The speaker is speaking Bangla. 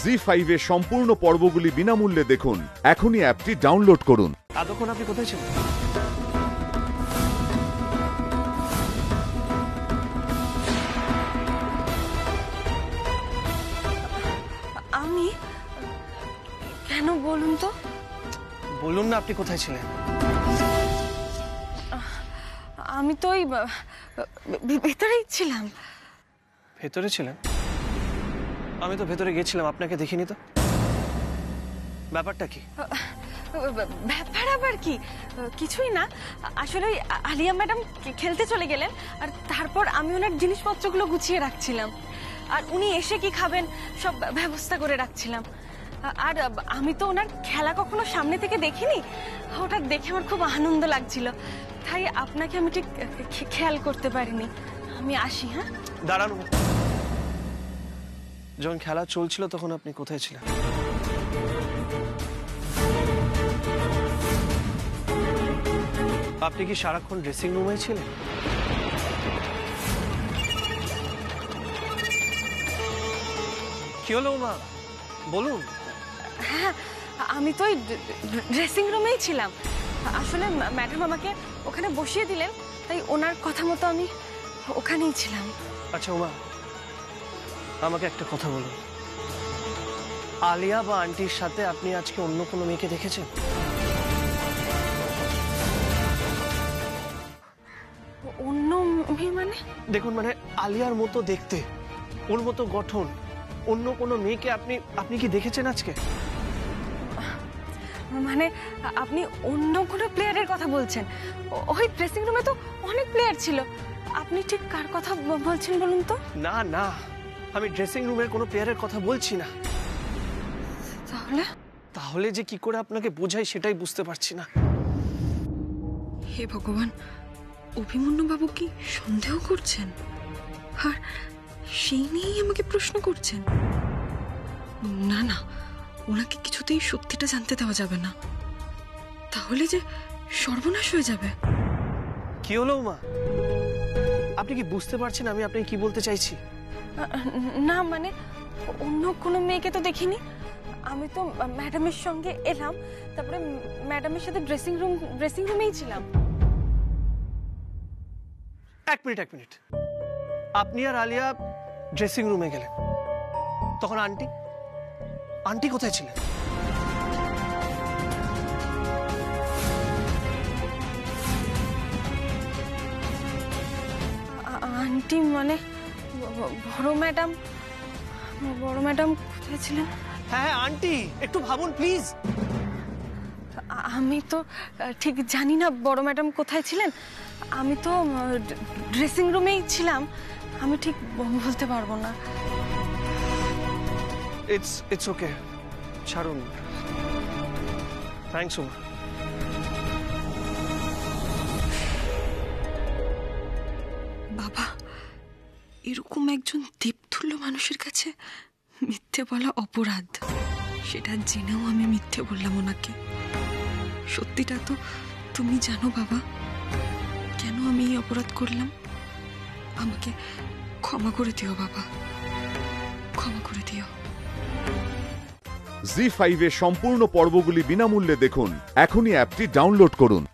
জি5 सम्पूर्ण पर्वगुली बिनामूल्ये देखुन एखोनी অ্যাপটি डाउनलोड करुन। এতক্ষণ আপনি কোথায় ছিলেন? আমি কেন বলুন তো? বলুন না আপনি কোথায় ছিলেন। আমি তো ভেতরেই ছিলাম। ভেতরে ছিলেন? আমি তো ভেতরে গিয়েছিলাম, আপনাকে দেখিনি তো। ব্যাপারটা কি? ব্যাপার আবার কি? কিছুই না, আসলে আলিয়া ম্যাডাম খেলতে চলে গেলেন আর তারপর আমি ওনার জিনিসপত্রগুলো গুছিয়ে রাখছিলাম আর উনি এসে কি খাবেন সব ব্যবস্থা করে রাখছিলাম। আর আমি তো ওনার খেলা কখনো সামনে থেকে দেখিনি, হঠাৎ দেখে আমার খুব আনন্দ লাগছিল, তাই আপনাকে আমি ঠিক খেয়াল করতে পারিনি। আমি আসি। হ্যাঁ দাঁড়ানো, যখন খেলা চলছিল তখন আপনি কোথায় ছিলেন? আপনি কি সারাক্ষণ ড্রেসিং রুমে ছিলেন? কি হলো মা, বলুন। হ্যাঁ আমি তো ড্রেসিং রুমেই ছিলাম, আসলে ম্যাডাম আমাকে ওখানে বসিয়ে দিলেন তাই ওনার কথা মতো আমি ওখানেই ছিলাম। আচ্ছা ওমা, আমাকে একটা কথা বলুন, আলিয়া বা আন্টির সাথে আপনি আজকে অন্য কোনো মেয়েকে দেখেছেন? অন্য মেয়ে মানে? দেখুন মানে আলিয়ার মতো দেখতে, ওর মতো গঠন, অন্য কোনো মেয়েকে আপনি আপনি কি দেখেছেন আজকে? মানে আপনি অন্য কোনো প্লেয়ারের কথা বলছেন? ওই ড্রেসিং রুমে তো অনেক প্লেয়ার ছিল, আপনি ঠিক কার কথা বলছেন বলুন তো। না না আমি ড্রেসিং রুমের কোনো প্লেয়ারের কথা বলছি না। তাহলে? তাহলে যে কি করে আপনাকে বোঝাই সেটাই বুঝতে পারছি না। হে ভগবান, অভিমন্যু বাবু কি সন্দেহ করছেন আর সেই নিয়েই আমাকে প্রশ্ন করছেন? না না, ওনাকে কিছুতেই সত্যিটা জানতে দেওয়া যাবে না, তাহলে যে সর্বনাশ হয়ে যাবে। কি হলো উমা, আপনি কি বুঝতে পারছেন আমি আপনাকে কি বলতে চাইছি? না মানে অন্য কোনো মেয়েকে তো দেখিনি, আমি তো ম্যাডামের সঙ্গে এলাম, তারপরে ম্যাডামের সাথে ড্রেসিং রুমেই ছিলাম। এক মিনিট, আপনি আর আলিয়া ড্রেসিং রুমে গেলেন, তখন আন্টি কোথায় ছিলেন? আন্টি মানে বড় ম্যাডাম কোথায় ছিলেন? হ্যাঁ আন্টি, একটু ভাবুন প্লিজ। আমি তো ঠিক জানি না বড় ম্যাডাম কোথায় ছিলেন, আমি তো ড্রেসিং রুমেই ছিলাম, আমি ঠিক বলতে পারবো না। ইটস ওকে, ছাড়ুন। থ্যাঙ্কস উমা। বাবা, এরকম একজন দেবতুল্য মানুষের কাছে মিথ্যে বলা অপরাধ, সেটা জেনেও আমি মিথ্যে বললাম ওনাকে। সত্যিটা তো তুমি জানো বাবা, কেন আমি এই অপরাধ করলাম। আমাকে ক্ষমা করে দিও বাবা, ক্ষমা করে দিও। জি5 সম্পূর্ণ পর্বগুলি বিনামূল্যে দেখুন, এখনই অ্যাপটি ডাউনলোড করুন।